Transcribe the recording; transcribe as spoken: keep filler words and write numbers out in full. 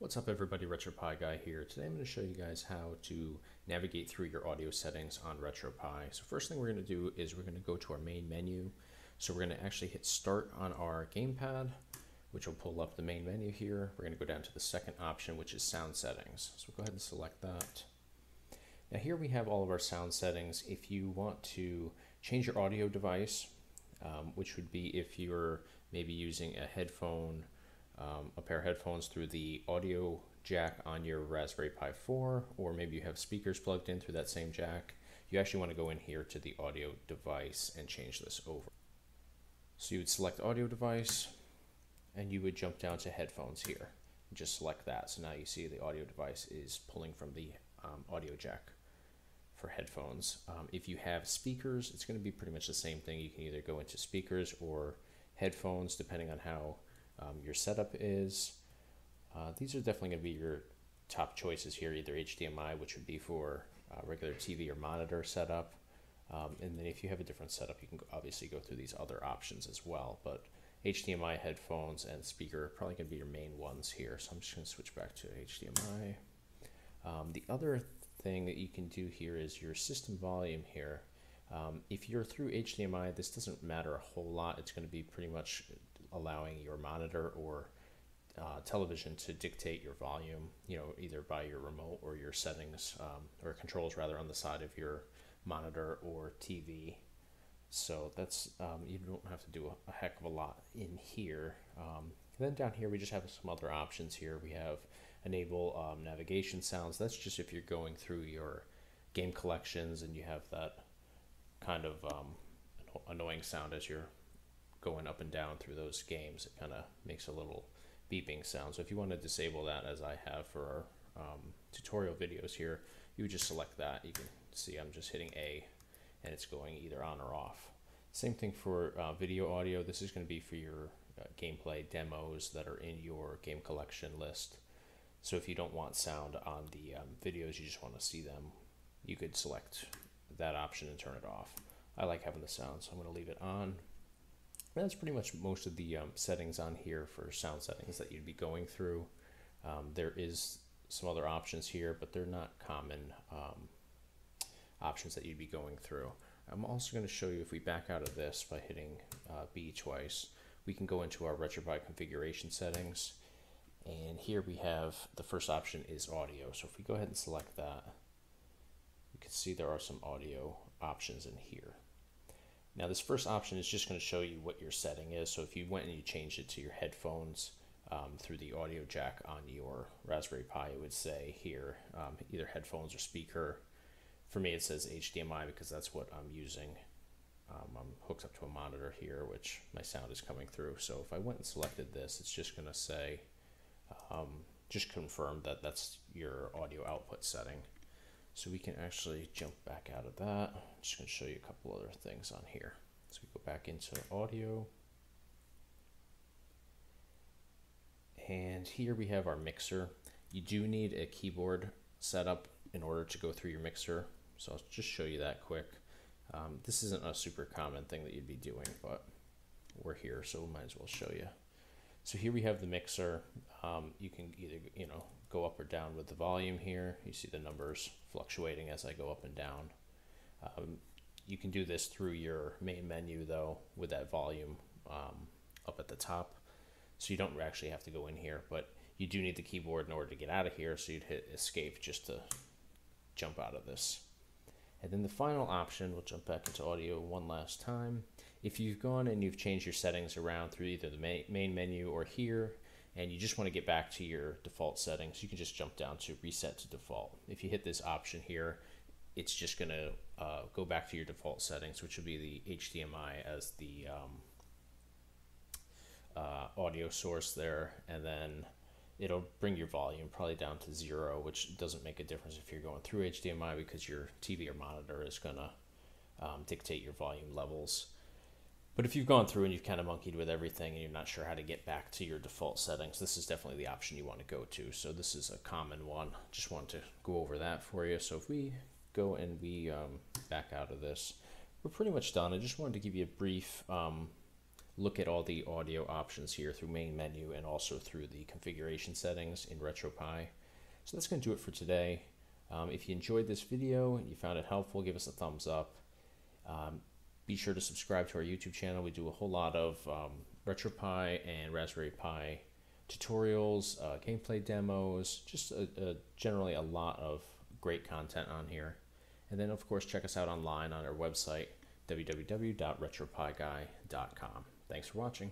What's up everybody, RetroPie Guy here. Today I'm going to show you guys how to navigate through your audio settings on RetroPie. So first thing we're going to do is we're going to go to our main menu. So we're going to actually hit start on our gamepad, which will pull up the main menu here. We're going to go down to the second option, which is sound settings. So we'll go ahead and select that. Now here we have all of our sound settings. If you want to change your audio device, um, which would be if you're maybe using a headphone Um, a pair of headphones through the audio jack on your Raspberry Pi four, or maybe you have speakers plugged in through that same jack, you actually want to go in here to the audio device and change this over. So you would select audio device and you would jump down to headphones here and just select that. So now you see the audio device is pulling from the um, audio jack for headphones. Um, if you have speakers, it's going to be pretty much the same thing. You can either go into speakers or headphones depending on how Um, your setup is. Uh, these are definitely going to be your top choices here, either H D M I, which would be for uh, regular T V or monitor setup. Um, and then if you have a different setup, you can obviously go through these other options as well. But H D M I, headphones, and speaker are probably going to be your main ones here. So I'm just going to switch back to H D M I. Um, the other thing that you can do here is your system volume here. Um, if you're through H D M I, this doesn't matter a whole lot. It's going to be pretty much allowing your monitor or uh, television to dictate your volume, you know, either by your remote or your settings um, or controls rather on the side of your monitor or T V. So that's, um, you don't have to do a heck of a lot in here. Um, and then down here, we just have some other options here. We have enable um, navigation sounds. That's just if you're going through your game collections and you have that kind of um, annoying sound as you're going up and down through those games. It kind of makes a little beeping sound. So if you want to disable that, as I have for our um, tutorial videos here, you would just select that. You can see I'm just hitting A and it's going either on or off. Same thing for uh, video audio. This is going to be for your uh, gameplay demos that are in your game collection list. So if you don't want sound on the um, videos, you just want to see them, you could select that option and turn it off. I like having the sound, so I'm going to leave it on. And that's pretty much most of the um, settings on here for sound settings that you'd be going through. Um, there is some other options here, but they're not common um, options that you'd be going through. I'm also going to show you, if we back out of this by hitting uh, B twice, we can go into our RetroPie configuration settings. And here we have the first option is audio. So if we go ahead and select that, you can see there are some audio options in here. Now this first option is just going to show you what your setting is. So if you went and you changed it to your headphones um, through the audio jack on your Raspberry Pi, it would say here um, either headphones or speaker. For me it says H D M I because that's what I'm using. Um, I'm hooked up to a monitor here, which my sound is coming through. So if I went and selected this, it's just going to say, um, just confirm that that's your audio output setting. So we can actually jump back out of that. I'm just going to show you a couple other things on here. So we go back into audio. And here we have our mixer. You do need a keyboard setup in order to go through your mixer. So I'll just show you that quick. Um, this isn't a super common thing that you'd be doing, but we're here, so we might as well show you. So here we have the mixer. Um, you can either, you know, go up or down with the volume here. You see the numbers fluctuating as I go up and down. Um, you can do this through your main menu though, with that volume um, up at the top. So you don't actually have to go in here, but you do need the keyboard in order to get out of here. So you'd hit escape just to jump out of this. And then the final option, we'll jump back into audio one last time. If you've gone and you've changed your settings around through either the main menu or here, and you just want to get back to your default settings, you can just jump down to reset to default. If you hit this option here, it's just going to uh, go back to your default settings, which would be the H D M I as the um, uh, audio source there. And then it'll bring your volume probably down to zero, which doesn't make a difference if you're going through H D M I because your T V or monitor is going to um, dictate your volume levels. But if you've gone through and you've kind of monkeyed with everything and you're not sure how to get back to your default settings, this is definitely the option you want to go to. So this is a common one. Just wanted to go over that for you. So if we go and we um, back out of this, we're pretty much done. I just wanted to give you a brief um, look at all the audio options here through main menu and also through the configuration settings in RetroPie. So that's going to do it for today. Um, if you enjoyed this video and you found it helpful, give us a thumbs up. Um, be sure to subscribe to our YouTube channel. We do a whole lot of um, RetroPie and Raspberry Pi tutorials, uh, gameplay demos, just a, a, generally a lot of great content on here. And then, of course, check us out online on our website, w w w dot retropieguy dot com. Thanks for watching.